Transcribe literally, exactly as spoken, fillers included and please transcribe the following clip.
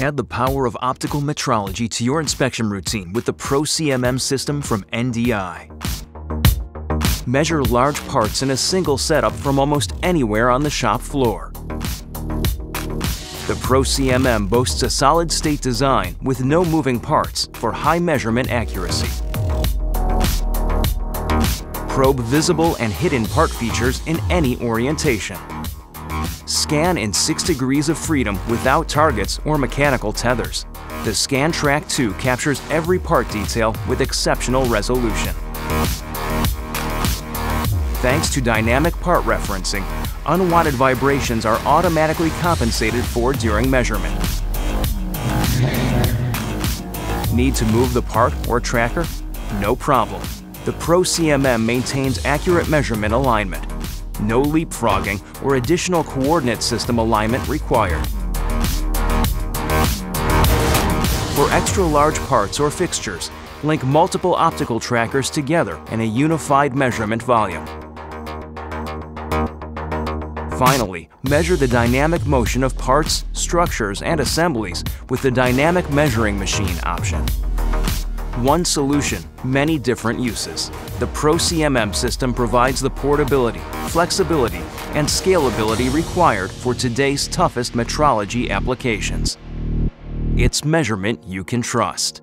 Add the power of optical metrology to your inspection routine with the Pro C M M system from N D I. Measure large parts in a single setup from almost anywhere on the shop floor. The Pro C M M boasts a solid-state design with no moving parts for high measurement accuracy. Probe visible and hidden part features in any orientation. Scan in six degrees of freedom without targets or mechanical tethers. The ScanTRAK two captures every part detail with exceptional resolution. Thanks to dynamic part referencing, unwanted vibrations are automatically compensated for during measurement. Need to move the part or tracker? No problem. The Pro C M M maintains accurate measurement alignment. No leapfrogging or additional coordinate system alignment required. For extra large parts or fixtures, link multiple optical trackers together in a unified measurement volume. Finally, measure the dynamic motion of parts, structures, and assemblies with the Dynamic Measuring Machine option. One solution, many different uses. The Pro C M M system provides the portability, flexibility, and scalability required for today's toughest metrology applications. It's measurement you can trust.